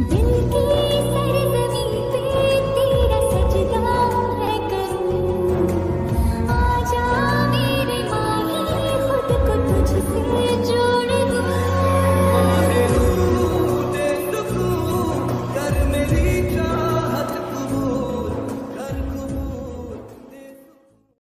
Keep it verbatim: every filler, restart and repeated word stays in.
दिन।